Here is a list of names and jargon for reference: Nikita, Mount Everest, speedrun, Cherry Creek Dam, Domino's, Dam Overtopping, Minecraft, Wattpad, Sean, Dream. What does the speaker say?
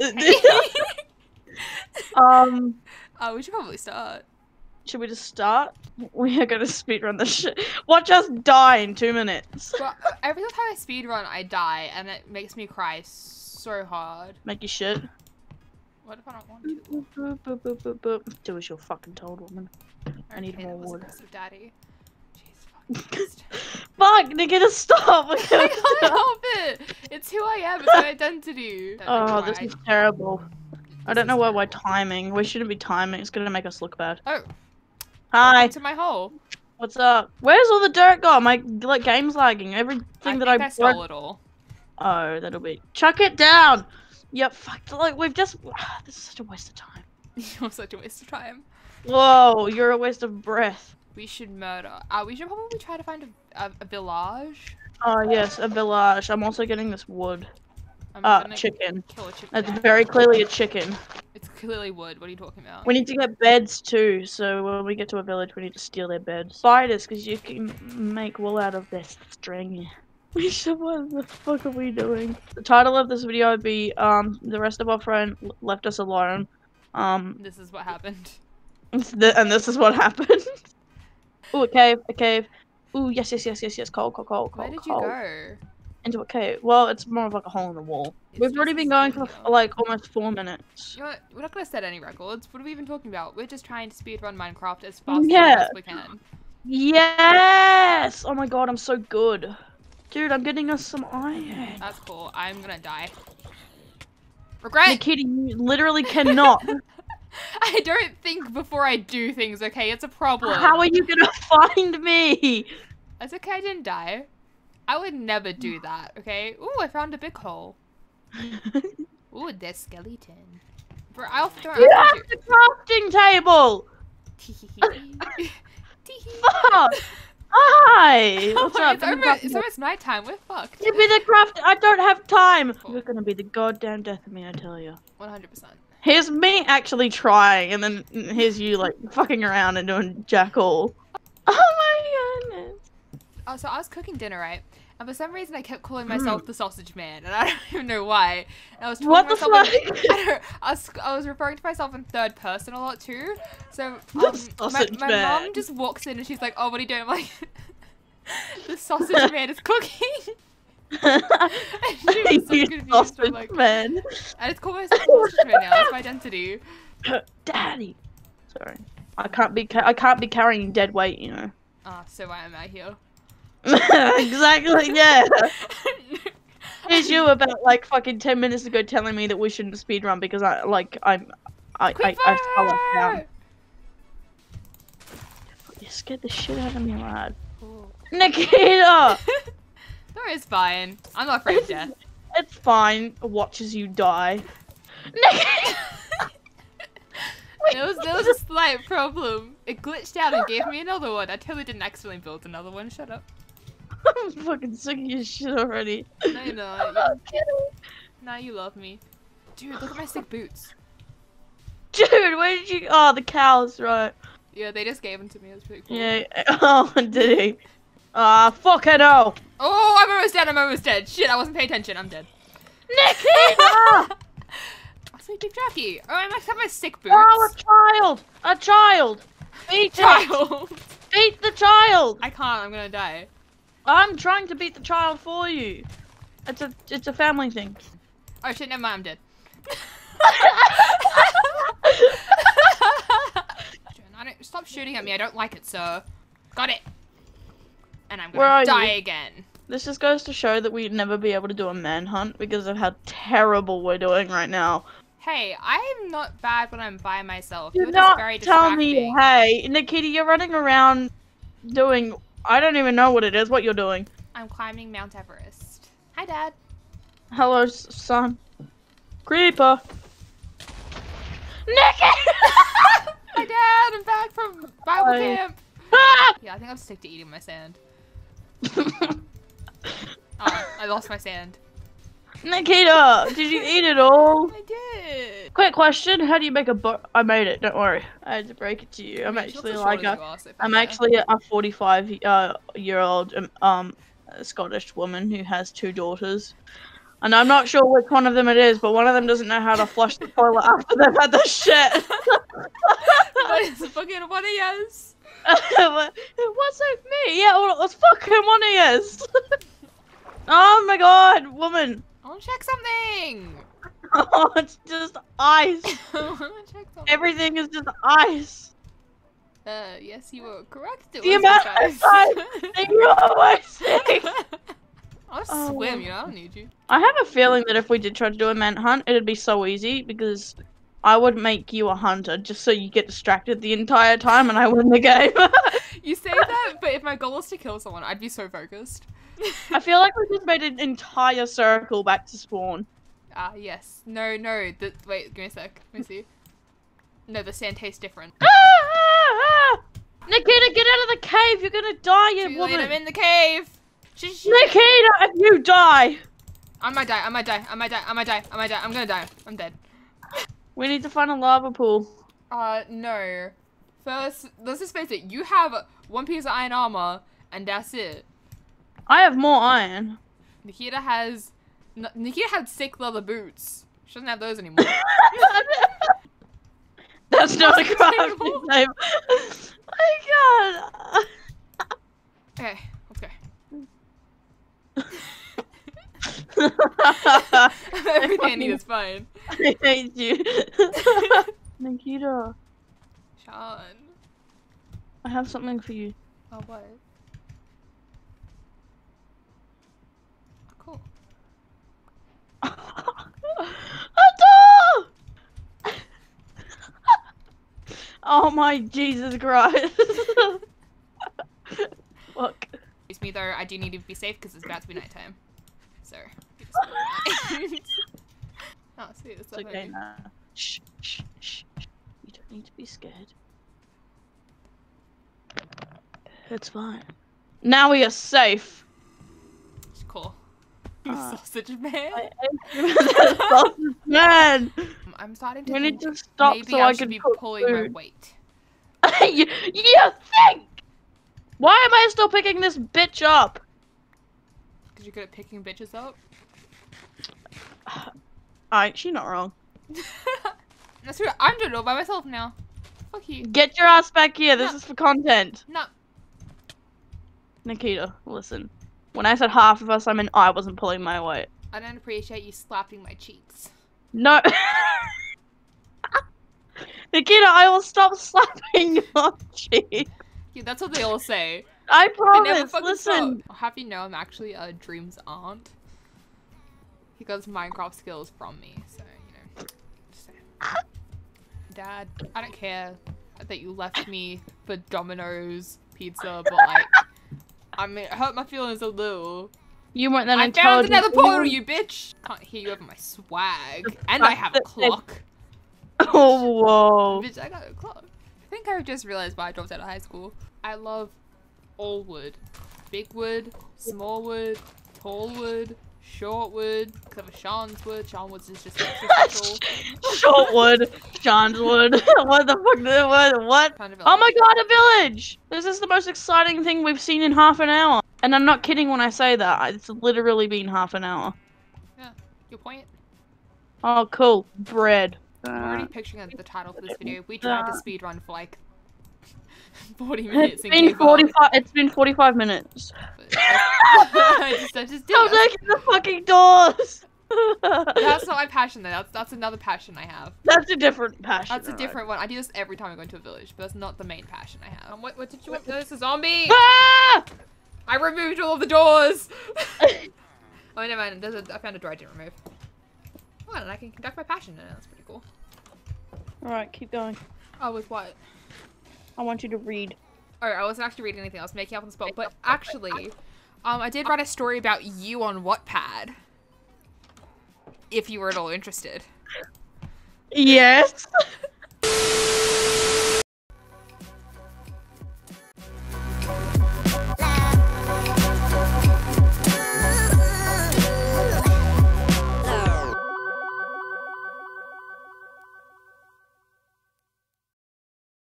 We should probably start. Should we just start? We are gonna speedrun this shit. Watch us die in 2 minutes. Well, every time I speedrun, I die, and it makes me cry so hard. Make you shit. What if I don't want to? Boop, boop, boop, boop, boop. Do as you're fucking told, woman. I need more water. Daddy. Jeez, fucking fuck, Nikita, stop! I can't help it! It's who I am, it's my identity. Oh, this is terrible. I don't know why we're timing. We shouldn't be timing. It's gonna make us look bad. Oh. Hi. To my hole. What's up? Where's all the dirt gone? My like game's lagging. Everything that I stole it all. Oh, that'll be. Chuck it down. Yep. Fuck. Like we've just. This is such a waste of time. You're such a waste of time. Whoa, you're a waste of breath. We should murder. We should probably try to find a village. Oh yes, a village. I'm also getting this wood. Chicken. Kill a chicken. That's very clearly a chicken. It's clearly wood. What are you talking about? We need to get beds too, so when we get to a village, we need to steal their beds. Spiders, because you can make wool out of this string. What the fuck are we doing? The title of this video would be, the rest of our friend left us alone. This is what happened. And this is what happened. Ooh, a cave, a cave. Ooh, yes, yes, yes, yes, yes, coal, coal, coal, coal, coal. Where did you go? Into a cave. Well, it's more of like a hole in the wall. We've already been going for like almost 4 minutes. You know, we're not gonna set any records. What are we even talking about? We're just trying to speedrun Minecraft as fast as we can. Yes! Oh my god, I'm so good. Dude, I'm getting us some iron. That's cool. I'm gonna die. Regret! Nikita, you literally cannot. I don't think before I do things, okay? It's a problem. How are you gonna find me? That's okay, I didn't die. I would never do that, okay? Ooh, I found a big hole. Ooh, there's skeleton. Bro, I'll throw you have the crafting table! Fuck! Hi! What's up? It's almost night time, we're fucked. Give me the crafting, I don't have time! Cool. You're gonna be the goddamn death of me, I tell you. 100%. Here's me actually trying, and then here's you like fucking around and doing jack all. Oh my goodness. Oh, so I was cooking dinner, right? And for some reason, I kept calling myself the Sausage Man, and I don't even know why. And I was talking I was referring to myself in third person a lot too. So my mom just walks in and she's like, "Oh, what are you doing?" I'm like, the Sausage Man is cooking. And she was so confused. Sausage Man. I just call myself the Sausage Man now. That's my identity. Daddy. Sorry, I can't be carrying dead weight, you know. Ah, so why am I here? Exactly, yeah. Here's you about like fucking 10 minutes ago telling me that we shouldn't speedrun because I down. You scared the shit out of me, lad. Cool. Nikita. No, it's fine. I'm not afraid of death. It's fine. Watch as you die. Nikita. There was a slight problem. It glitched out and gave me another one. I totally didn't accidentally build another one. Shut up. I'm fucking sick of your shit already. No, you're not. Nah, you love me. Dude, look at my sick boots. Dude, where did you... Oh, the cows, right. Yeah, they just gave them to me. It was pretty cool. Yeah. Oh, did he? Fucking hell. Oh, I'm almost dead. I'm almost dead. Shit, I wasn't paying attention. I'm dead. Nikita! Big Jackie. Oh, I must have my sick boots. Oh, a child! A child! Beat child! Beat the child! I can't. I'm gonna die. I'm trying to beat the child for you. It's a family thing. Oh shit! Never mind. I'm dead. Stop shooting at me. I don't like it, sir. Got it. And I'm gonna die again. This just goes to show that we'd never be able to do a manhunt because of how terrible we're doing right now. Hey, I'm not bad when I'm by myself. Do not tell me, hey, Nikita, you're running around doing, I don't even know what it is, what you're doing. I'm climbing Mount Everest. Hi, Dad. Hello, son. Creeper. Nikita! Hi, Dad, I'm back from Bible camp. Yeah, I think I'm sick to eating my sand. I lost my sand. Nikita, did you eat it all? I did. Quick question: how do you make a boat? I made it. Don't worry. I had to break it to you. I'm actually like I'm actually a 45-year-old Scottish woman who has 2 daughters. And I'm not sure which one of them it is, but one of them doesn't know how to flush the toilet after they've had the shit. But it's fucking one of yours. It wasn't me. Yeah, well, it was fucking one of yours. Oh my god, woman. I want to check something. Oh, it's just ice. I want to check something. Everything is just ice. Yes, you were correct. It was ice. I'll swim, you know, I don't need you. I have a feeling that if we did try to do a manhunt, it'd be so easy, because I would make you a hunter just so you get distracted the entire time and I win the game. You say that, but if my goal was to kill someone, I'd be so focused. I feel like we just made an entire circle back to spawn. Ah, yes. No, no. Wait, give me a sec. Let me see. No, the sand tastes different. Nikita, get out of the cave! You're gonna die, you woman! I'm in the cave! Nikita, if you die! I might die, I might die, I might die, I might die, I might die, I'm gonna die. I'm dead. We need to find a lava pool. No. First, let's just face it, you have one piece of iron armor, and that's it. I have more iron. Nikita had sick leather boots. She doesn't have those anymore. That's not a crafting name. Oh my god. Okay, let's go. Everything I need is fine. I hate you. Nikita. Sean. I have something for you. Oh, what? Cool. Oh my Jesus Christ. Fuck. Excuse me though, I do need to be safe because it's about to be nighttime. So. Oh, see, it's okay now. Shh, shh, shh. You don't need to be scared. It's fine. Now we are safe. It's cool. You sausage man. Sausage man. I'm starting to. We need to stop maybe so I can be pulling food. My weight. You think? Why am I still picking this bitch up? Because you're good at picking bitches up. Alright, she's not wrong. That's true. I'm doing it all by myself now. Fuck you. Get your ass back here. This is for content. No. Nikita, listen. When I said half of us, I meant I wasn't pulling my weight. I don't appreciate you slapping my cheeks. No. Nikita, I will stop slapping your cheeks. Yeah, that's what they all say. I promise, listen. I'll have you know I'm actually Dream's aunt. He got his Minecraft skills from me, so, you know. Just saying. Dad, I don't care that you left me for Domino's pizza, but like... I mean, it hurt my feelings a little. You weren't that intelligent. I found another portal, you bitch! Can't hear you over my swag. And I have a clock. Oh, whoa. Bitch, I got a clock. I think I just realized why I dropped out of high school. I love all wood. Big wood, small wood, tall wood, short wood, because of Sean's wood. Sean wood's is just special. Short wood, Sean's wood. What the fuck? What? Oh my god, a village! This is the most exciting thing we've seen in half an hour. And I'm not kidding when I say that. It's literally been half an hour. Yeah, your point. Oh, cool. Bread. I'm already picturing the title for this video. We tried to speedrun for like 40 minutes. It's been 45 minutes. I just did. I'm taking the fucking doors! That's not my passion though. That's another passion I have. That's a different passion. That's a different one. I do this every time I go into a village, but that's not the main passion I have. What did you want? There's a zombie! Ah! I removed all of the doors! Oh, never mind. I found a door I didn't remove. Oh, and I can conduct my passion now. That's pretty cool. Alright, keep going. Oh, with what? I want you to read. Oh, I wasn't actually reading anything. I was making up on the spot. But actually, I did write a story about you on Wattpad. If you were at all interested. Yes.